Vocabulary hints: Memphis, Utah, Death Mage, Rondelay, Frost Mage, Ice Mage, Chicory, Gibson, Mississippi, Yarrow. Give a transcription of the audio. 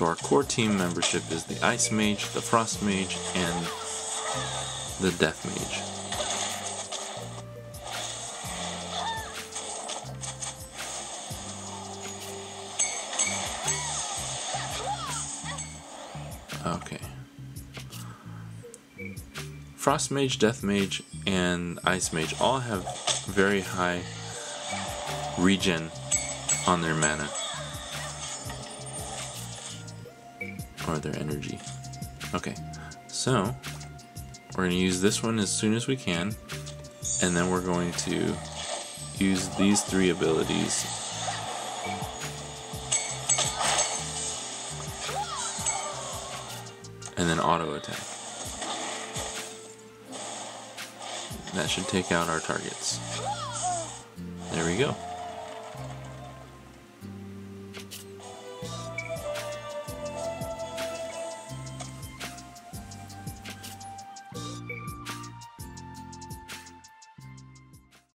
So our core team membership is the Ice Mage, the Frost Mage, and the Death Mage. Okay. Frost Mage, Death Mage, and Ice Mage all have very high regen on their mana. Or their energy. Okay, so we're going to use this one as soon as we can, and then we're going to use these three abilities. And then auto attack. That should take out our targets. There we go.